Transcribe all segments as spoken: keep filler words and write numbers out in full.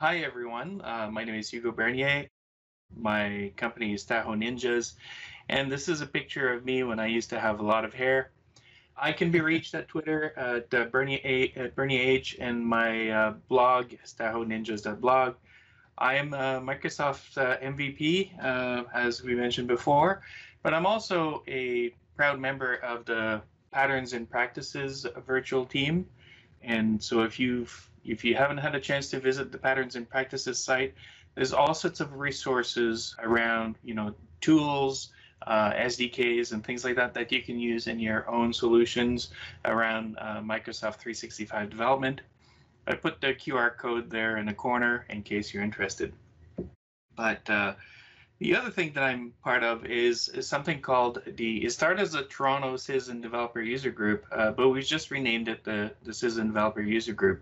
Hi, everyone. Uh, my name is Hugo Bernier. My company is Tahoe Ninjas. And this is a picture of me when I used to have a lot of hair. I can be reached at Twitter at uh, Bernier, at Bernier H, and my uh, blog is tahoe ninjas dot blog. I'm uh, Microsoft uh, M V P, uh, as we mentioned before, but I'm also a proud member of the Patterns and Practices virtual team. And so if you've If you haven't had a chance to visit the Patterns and Practices site, there's all sorts of resources around, you know, tools, uh, S D Ks, and things like that that you can use in your own solutions around uh, Microsoft three sixty-five development. I put the Q R code there in the corner in case you're interested. But uh, the other thing that I'm part of is, is something called the, it started as the Toronto Citizen Developer User Group, uh, but we just renamed it the, the Citizen Developer User Group.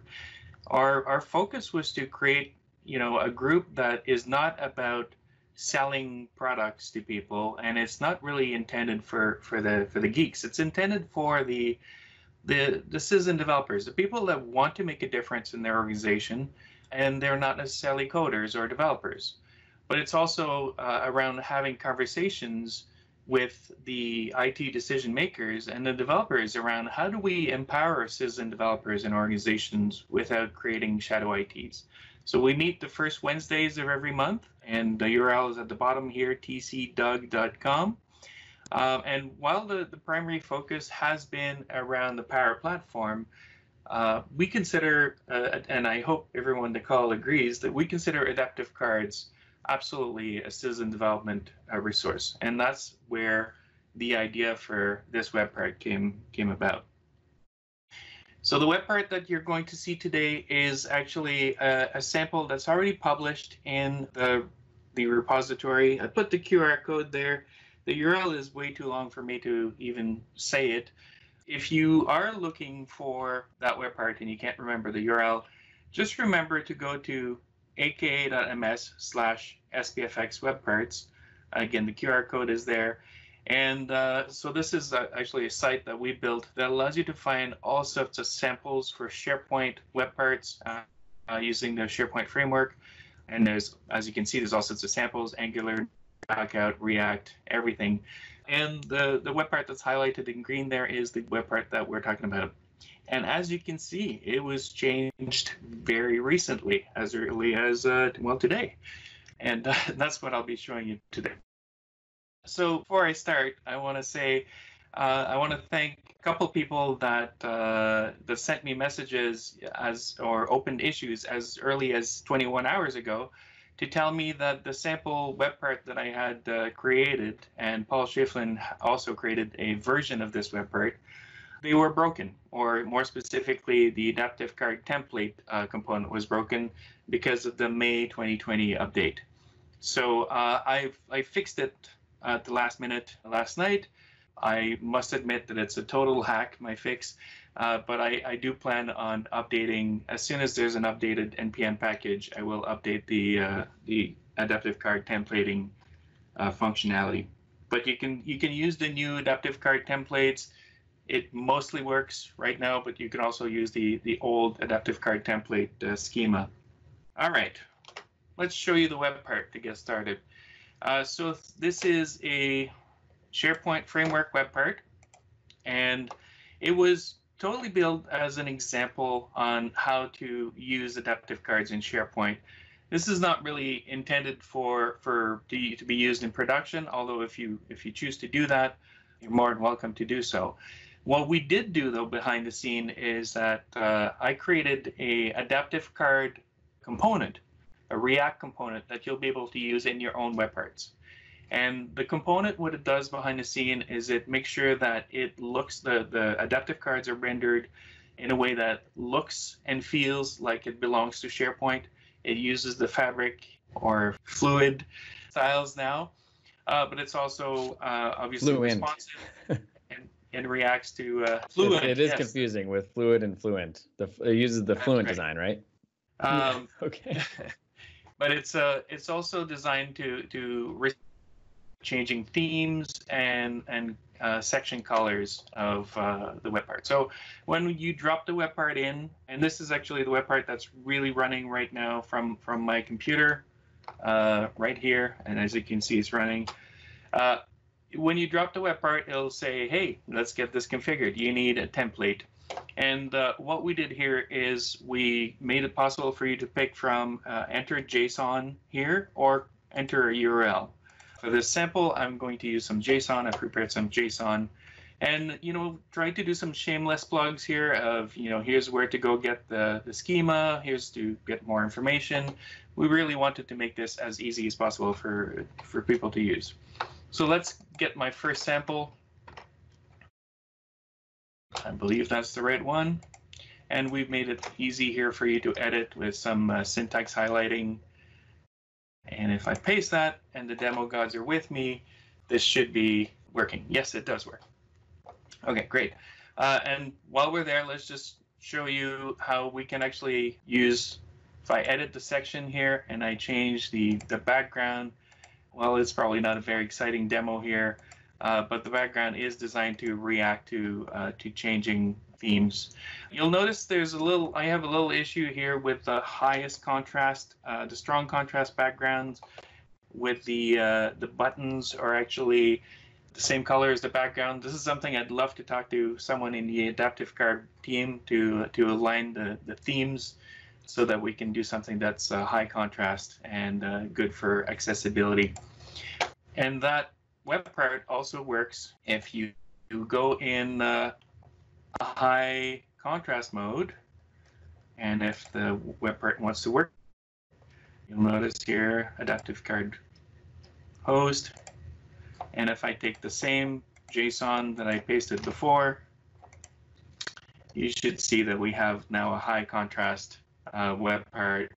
Our, our focus was to create, you know, a group that is not about selling products to people, and it's not really intended for, for the for the geeks. It's intended for the the the citizen developers, the people that want to make a difference in their organization, and they're not necessarily coders or developers. But it's also uh, around having conversations with the I T decision makers and the developers around how do we empower citizen developers and organizations without creating shadow I Ts. So we meet the first Wednesdays of every month, and the U R L is at the bottom here, t c doug dot com. Uh, and while the, the primary focus has been around the Power Platform, uh, we consider, uh, and I hope everyone in the call agrees, that we consider Adaptive Cards absolutely a citizen development uh, resource. And that's where the idea for this web part came, came about. So the web part that you're going to see today is actually a, a sample that's already published in the, the repository. I put the Q R code there. The U R L is way too long for me to even say it. If you are looking for that web part and you can't remember the U R L, just remember to go to a k a dot m s slash s p f x webparts. Again, the Q R code is there. And uh, so this is uh, actually a site that we built that allows you to find all sorts of samples for SharePoint web parts uh, uh, using the SharePoint framework. And there's, as you can see, there's all sorts of samples, Angular, knockout, React, everything. And the, the web part that's highlighted in green there is the web part that we're talking about. And as you can see, it was changed very recently, as early as, uh, well, today. And uh, that's what I'll be showing you today. So before I start, I want to say, uh, I want to thank a couple people that, uh, that sent me messages as or opened issues as early as twenty-one hours ago to tell me that the sample web part that I had uh, created, and Paul Schiflin also created a version of this web part, they were broken, or more specifically, the adaptive card template uh, component was broken because of the May twenty twenty update. So uh, I've, I fixed it at the last minute last night. I must admit that it's a total hack, my fix, uh, but I, I do plan on updating. As soon as there's an updated N P M package, I will update the, uh, the adaptive card templating uh, functionality. But you can, you can use the new adaptive card templates. It mostly works right now, but you can also use the, the old adaptive card template uh, schema. All right, let's show you the web part to get started. Uh, so this is a SharePoint framework web part, and it was totally built as an example on how to use adaptive cards in SharePoint. This is not really intended for, for to, to be used in production, although if you, if you choose to do that, you're more than welcome to do so. What we did do, though, behind the scene is that uh, I created a adaptive card component, a React component that you'll be able to use in your own web parts. And the component, what it does behind the scene is it makes sure that it looks, the, the adaptive cards are rendered in a way that looks and feels like it belongs to SharePoint. It uses the Fabric or Fluid styles now, uh, but it's also uh, obviously Fluent. Responsive. And reacts to uh, Fluent. It, it is yes. confusing with Fluid and Fluent. The, it uses the That's Fluent right. design, right? Um, okay. But it's uh, it's also designed to to risk changing themes and and uh, section colors of uh, the web part. So when you drop the web part in, and this is actually the web part that's really running right now from, from my computer uh, right here, and as you can see, it's running. Uh, when you drop the web part, it'll say, hey, let's get this configured. You need a template. And uh, what we did here is we made it possible for you to pick from uh, enter JSON here or enter a U R L. For this sample, I'm going to use some JSON. I've prepared some JSON, and you know, try to do some shameless plugs here of, you know, here's where to go get the, the schema, here's to get more information. We really wanted to make this as easy as possible for, for people to use. So let's get my first sample. I believe that's the right one. And we've made it easy here for you to edit with some uh, syntax highlighting. And if I paste that and the demo gods are with me, this should be working. Yes, it does work. OK, great. Uh, and while we're there, let's just show you how we can actually use, if I edit the section here and I change the, the background, well, it's probably not a very exciting demo here. Uh, but the background is designed to react to uh, to changing themes. You'll notice there's a little, I have a little issue here with the highest contrast, uh, the strong contrast backgrounds with the, uh, the buttons are actually the same color as the background. This is something I'd love to talk to someone in the Adaptive Card team to, to align the, the themes so that we can do something that's uh, high contrast and uh, good for accessibility. And that web part also works if you, you go in uh, a high contrast mode, and if the web part wants to work, you'll notice here Adaptive Card host, and if I take the same JSON that I pasted before, you should see that we have now a high contrast uh, web part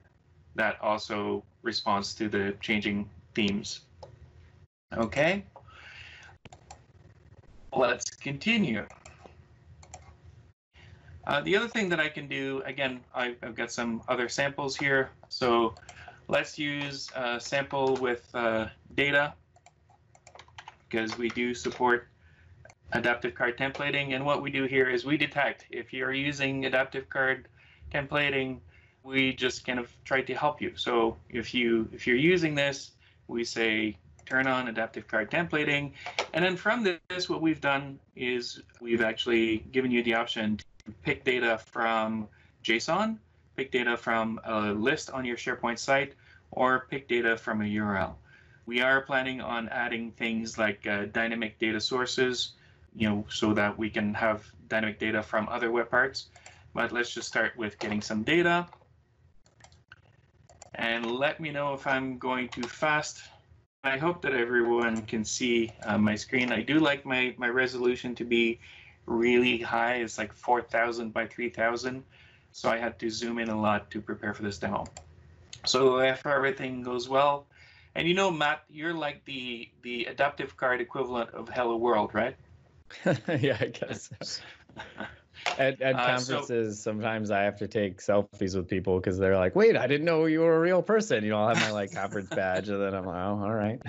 that also responds to the changing themes. Okay. Let's continue. Uh, the other thing that I can do, again, I've, I've got some other samples here. So let's use a sample with uh, data, because we do support adaptive card templating. And what we do here is we detect if you're using adaptive card templating, we just kind of try to help you. So if you if you're using this, we say, turn on adaptive card templating. And then from this, what we've done is we've actually given you the option to pick data from JSON, pick data from a list on your SharePoint site, or pick data from a U R L. We are planning on adding things like uh, dynamic data sources, you know, so that we can have dynamic data from other web parts. But let's just start with getting some data. And let me know if I'm going too fast. I hope that everyone can see uh, my screen. I do like my, my resolution to be really high. It's like four thousand by three thousand. So I had to zoom in a lot to prepare for this demo. So if everything goes well, and you know, Matt, you're like the, the adaptive card equivalent of Hello World, right? Yeah, I guess. At, at conferences, uh, so, sometimes I have to take selfies with people because they're like, wait, I didn't know you were a real person. You know, I'll have my like conference badge, and then I'm like, oh, all right.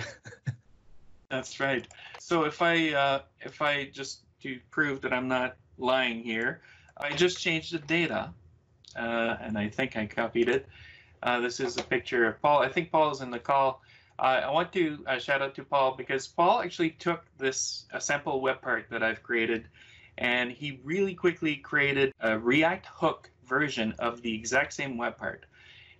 That's right. So if I, uh, if I just to prove that I'm not lying here, I just changed the data, uh, and I think I copied it. Uh, this is a picture of Paul. I think Paul is in the call. Uh, I want to uh, shout out to Paul because Paul actually took this a sample web part that I've created, and he really quickly created a React hook version of the exact same web part.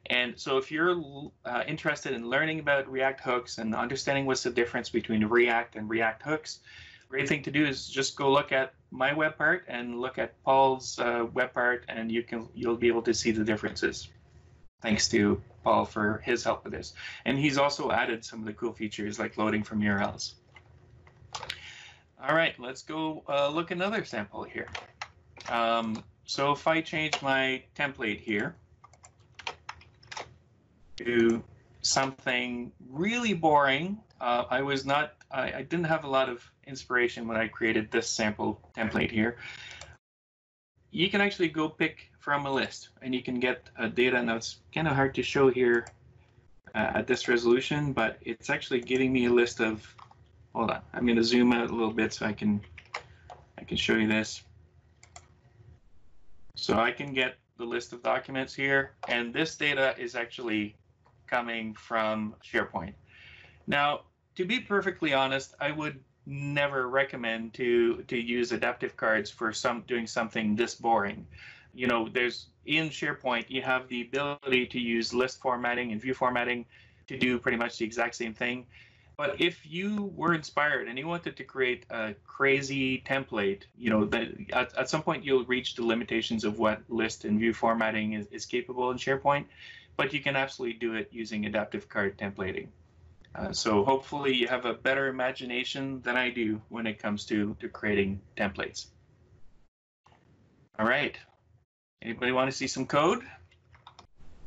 And so if you're uh, interested in learning about React hooks and understanding what's the difference between React and React hooks, great thing to do is just go look at my web part and look at Paul's uh, web part, and you can, you'll be able to see the differences. Thanks to Paul for his help with this. And he's also added some of the cool features like loading from U R Ls. All right, let's go uh, look another sample here. Um, so if I change my template here to something really boring, uh, I was not, I, I didn't have a lot of inspiration when I created this sample template here. You can actually go pick from a list, and you can get uh, data. Now it's kind of hard to show here uh, at this resolution, but it's actually giving me a list of Hold on, I'm going to zoom out a little bit so I can I can show you this. So I can get the list of documents here, and this data is actually coming from SharePoint. Now, to be perfectly honest, I would never recommend to to use adaptive cards for some doing something this boring. You know, there's in SharePoint you have the ability to use list formatting and view formatting to do pretty much the exact same thing. But if you were inspired and you wanted to create a crazy template, you know, that at, at some point you'll reach the limitations of what list and view formatting is, is capable in SharePoint, but you can absolutely do it using adaptive card templating. Uh, so hopefully you have a better imagination than I do when it comes to, to creating templates. All right. Anybody want to see some code?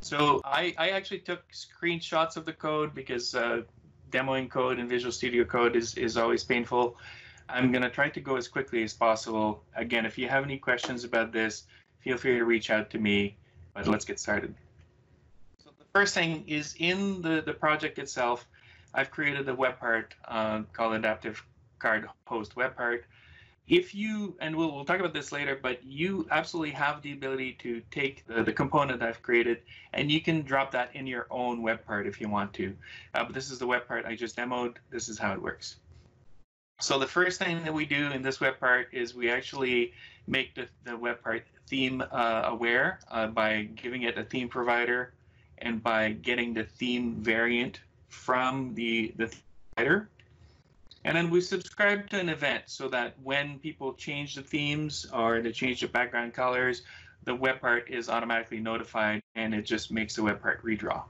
So I, I actually took screenshots of the code because uh, demoing code in Visual Studio Code is, is always painful. I'm going to try to go as quickly as possible. Again, if you have any questions about this, feel free to reach out to me, but let's get started. So the first thing is in the, the project itself, I've created a web part uh, called Adaptive Card Host Web Part. If you, and we'll, we'll talk about this later, but you absolutely have the ability to take the, the component I've created and you can drop that in your own web part if you want to. Uh, but this is the web part I just demoed. This is how it works. So the first thing that we do in this web part is we actually make the, the web part theme uh, aware uh, by giving it a theme provider and by getting the theme variant from the, the theme provider. And then we subscribe to an event so that when people change the themes or they change the background colors, the web part is automatically notified and it just makes the web part redraw.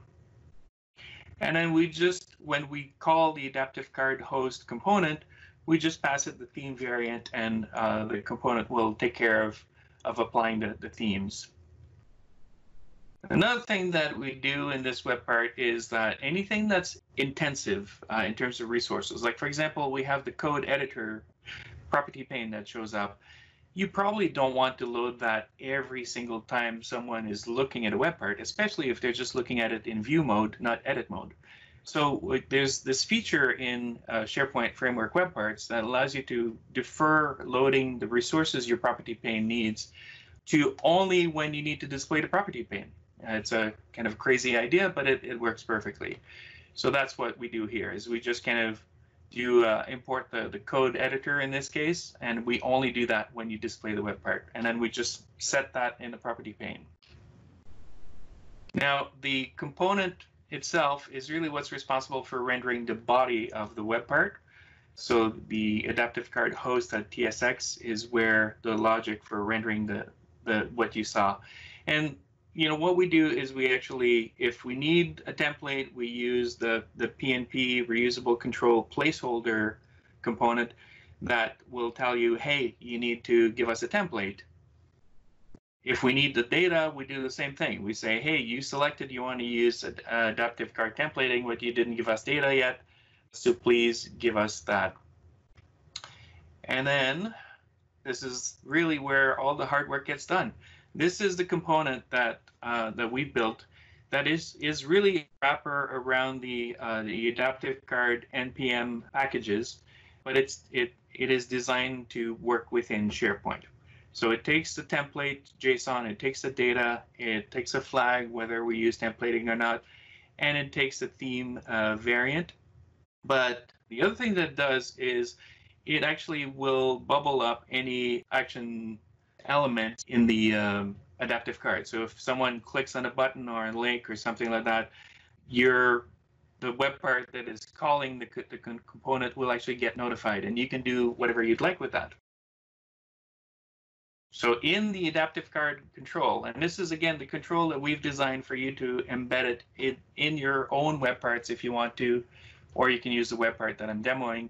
And then we just, when we call the adaptive card host component, we just pass it the theme variant and uh, the component will take care of, of applying the, the themes. Another thing that we do in this web part is that anything that's intensive uh, in terms of resources, like for example, we have the code editor property pane that shows up. You probably don't want to load that every single time someone is looking at a web part, especially if they're just looking at it in view mode, not edit mode. So there's this feature in uh, SharePoint framework web parts that allows you to defer loading the resources your property pane needs to only when you need to display the property pane. It's a kind of crazy idea, but it, it works perfectly. So that's what we do here is we just kind of do uh, import the, the code editor in this case, and we only do that when you display the web part. And then we just set that in the property pane. Now, the component itself is really what's responsible for rendering the body of the web part. So the adaptive card host at T S X is where the logic for rendering the, the what you saw. And you know, what we do is we actually, if we need a template, we use the, the P N P reusable control placeholder component that will tell you, hey, you need to give us a template. If we need the data, we do the same thing. We say, hey, you selected you want to use ad adaptive card templating, but you didn't give us data yet, so please give us that. And then this is really where all the hard work gets done. This is the component that uh, that we built that is is really a wrapper around the uh, the adaptive card N P M packages, but it's it it is designed to work within SharePoint. So it takes the template JSON, it takes the data, it takes a flag whether we use templating or not, and it takes the theme uh, variant. But the other thing that it does is it actually will bubble up any action element in the um, adaptive card. So if someone clicks on a button or a link or something like that, your the web part that is calling the, the component will actually get notified, and you can do whatever you'd like with that. So in the adaptive card control, and this is again the control that we've designed for you to embed it in, in your own web parts if you want to, or you can use the web part that I'm demoing.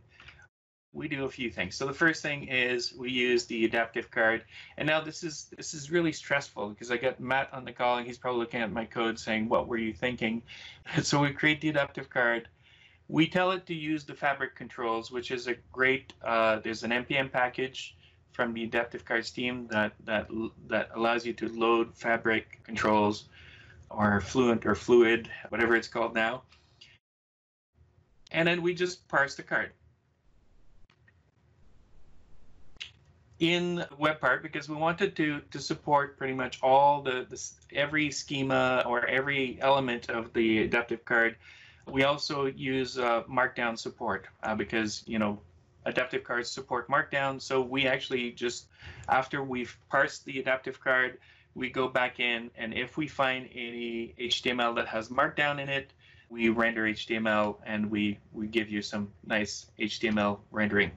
We do a few things. So the first thing is we use the adaptive card. And now this is this is really stressful because I got Matt on the call and he's probably looking at my code saying, what were you thinking? So we create the adaptive card. We tell it to use the Fabric controls, which is a great, uh, there's an N P M package from the adaptive cards team that, that, that allows you to load Fabric controls or Fluent or Fluid, whatever it's called now. And then we just parse the card. in WebPart because we wanted to to support pretty much all the, the every schema or every element of the adaptive card. We also use uh, Markdown support uh, because, you know, adaptive cards support Markdown. So we actually just, after we've parsed the adaptive card, we go back in, and if we find any H T M L that has Markdown in it, we render H T M L, and we, we give you some nice H T M L rendering.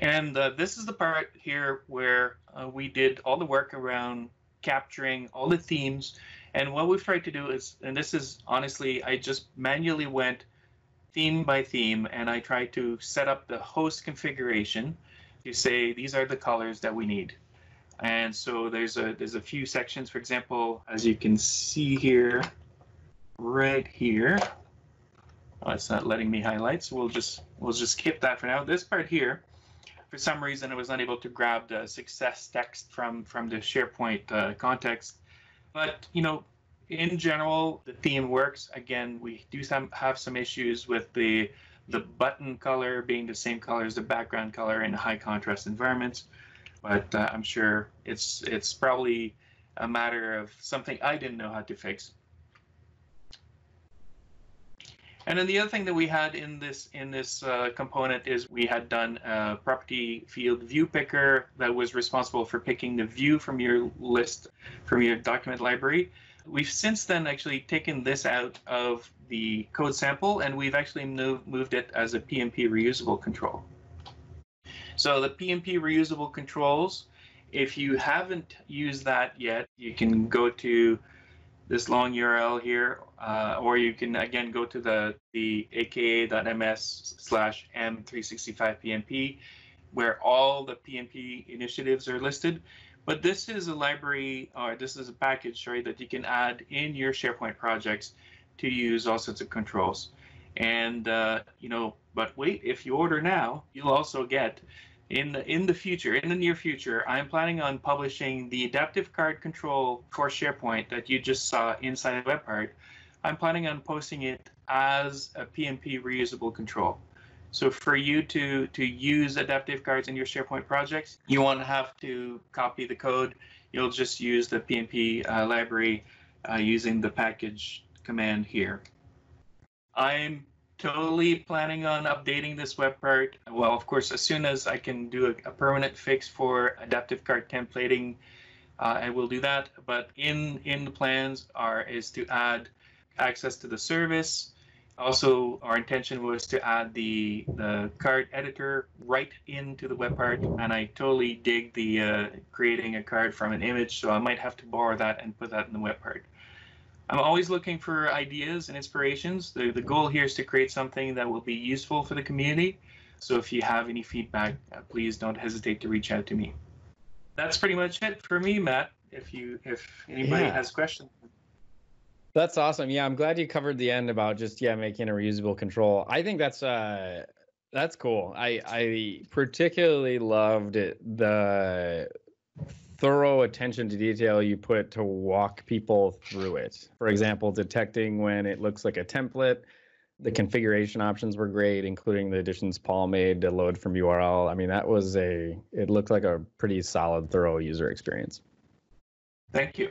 And uh, this is the part here where uh, we did all the work around capturing all the themes. And what we've tried to do is, and this is honestly, I just manually went theme by theme, and I tried to set up the host configuration to say, these are the colors that we need. And so there's a there's a few sections, for example, as you can see here, right here. Oh, it's not letting me highlight, so we'll just we'll just skip that for now. This part here, for some reason, I was not able to grab the success text from from the SharePoint uh, context. But you know, in general, the theme works. Again, we do some have some issues with the the button color being the same color as the background color in high contrast environments. But uh, I'm sure it's it's probably a matter of something I didn't know how to fix. And then the other thing that we had in this in this uh, component is we had done a property field view picker that was responsible for picking the view from your list, from your document library. We've since then actually taken this out of the code sample, and we've actually moved moved it as a P n P reusable control. So the P n P reusable controls, if you haven't used that yet, you can go to this long U R L here, uh, or you can again go to the the a k a dot m s slash m three sixty-five P n P, where all the P n P initiatives are listed. But this is a library, or this is a package, right, that you can add in your SharePoint projects to use all sorts of controls. And uh, you know, but wait, if you order now, you'll also get in the in the future, in the near future, I'm planning on publishing the adaptive card control for SharePoint that you just saw inside WebPart. I'm planning on posting it as a P n P reusable control. So for you to to use adaptive cards in your SharePoint projects, you won't have to copy the code. You'll just use the P n P uh, library uh, using the package command here. I'm totally planning on updating this web part. Well, of course, as soon as I can do a, a permanent fix for adaptive card templating, uh, I will do that. But in in the plans are is to add access to the service. Also, our intention was to add the the card editor right into the web part, and I totally dig the uh, creating a card from an image. So I might have to borrow that and put that in the web part. I'm always looking for ideas and inspirations. The, the goal here is to create something that will be useful for the community. So if you have any feedback, uh, please don't hesitate to reach out to me. That's pretty much it for me, Matt, if you if anybody yeah. has questions. That's awesome. Yeah, I'm glad you covered the end about just, yeah, making a reusable control. I think that's uh, that's cool. I, I particularly loved the thorough attention to detail you put to walk people through it. For example, detecting when it looks like a template. The configuration options were great, including the additions Paul made to load from U R L. I mean, that was a, it looked like a pretty solid, thorough user experience. Thank you.